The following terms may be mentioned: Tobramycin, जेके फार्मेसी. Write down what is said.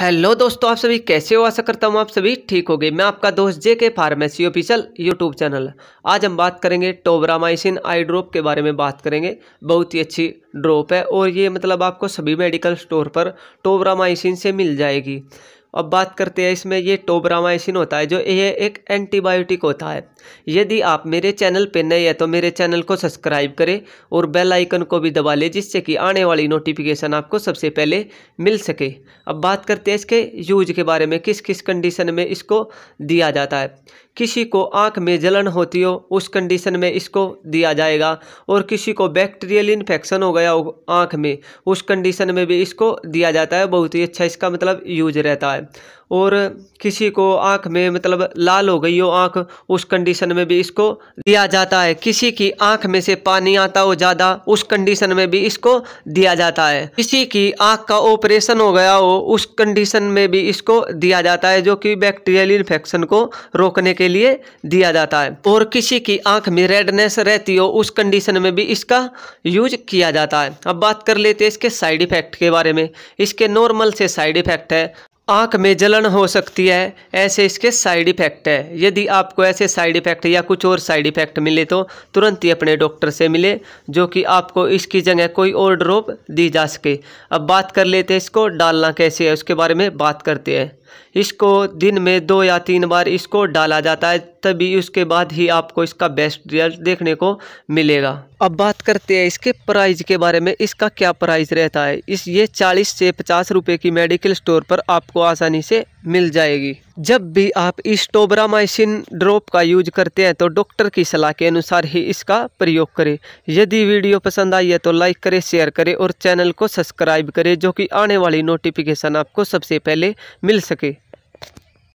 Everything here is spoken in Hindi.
हेलो दोस्तों, आप सभी कैसे हो। आशा करता हूँ आप सभी ठीक हो गए। मैं आपका दोस्त जेके फार्मेसी official YouTube channel. आज हम बात करेंगे टोब्रामाइसिन आई ड्रॉप के बारे में बात करेंगे। बहुत ही अच्छी ड्रॉप है और ये मतलब आपको सभी मेडिकल स्टोर पर टोब्रामाइसिन से मिल जाएगी। अब बात करते हैं इसमें, ये टोब्रामाइसिन होता है जो ये एक एंटीबायोटिक होता है। यदि आप मेरे चैनल पर नए हैं तो मेरे चैनल को सब्सक्राइब करें और बेल आइकन को भी दबा लें, जिससे कि आने वाली नोटिफिकेशन आपको सबसे पहले मिल सके। अब बात करते हैं इसके यूज के बारे में, किस किस कंडीशन में इसको दिया जाता है। किसी को आँख में जलन होती हो उस कंडीशन में इसको दिया जाएगा, और किसी को बैक्टीरियल इन्फेक्शन हो गया हो आँख में उस कंडीशन में भी इसको दिया जाता है। बहुत ही अच्छा इसका मतलब यूज रहता है। और किसी को आँख में मतलब लाल हो गई हो आँख, उस कंडीशन में भी इसको दिया जाता है। किसी की आँख में से पानी आता हो ज़्यादा उस कंडीशन में भी इसको दिया जाता है। किसी की आँख का ऑपरेशन हो गया हो उस कंडीशन में भी इसको दिया जाता है, जो कि बैक्टीरियल इन्फेक्शन को रोकने के लिए दिया जाता है। और किसी की आँख में रेडनेस रहती हो उस कंडीशन में भी इसका यूज किया जाता है। अब बात कर लेते हैं इसके साइड इफ़ेक्ट के बारे में। इसके नॉर्मल से साइड इफ़ेक्ट है, आँख में जलन हो सकती है, ऐसे इसके साइड इफ़ेक्ट है। यदि आपको ऐसे साइड इफ़ेक्ट या कुछ और साइड इफ़ेक्ट मिले तो तुरंत ही अपने डॉक्टर से मिले, जो कि आपको इसकी जगह कोई और ड्रॉप दी जा सके। अब बात कर लेते हैं इसको डालना कैसे है, उसके बारे में बात करते हैं। इसको दिन में 2 या 3 बार इसको डाला जाता है, तभी उसके बाद ही आपको इसका बेस्ट रिजल्ट देखने को मिलेगा। अब बात करते हैं इसके प्राइस के बारे में। इसका क्या प्राइस रहता है, इस ये 40 से 50 रुपए की मेडिकल स्टोर पर आपको आसानी से मिल जाएगी। जब भी आप इस टोब्रामाइसिन ड्रॉप का यूज करते हैं तो डॉक्टर की सलाह के अनुसार ही इसका प्रयोग करें। यदि वीडियो पसंद आई है तो लाइक करें, शेयर करें और चैनल को सब्सक्राइब करें, जो कि आने वाली नोटिफिकेशन आपको सबसे पहले मिल सके।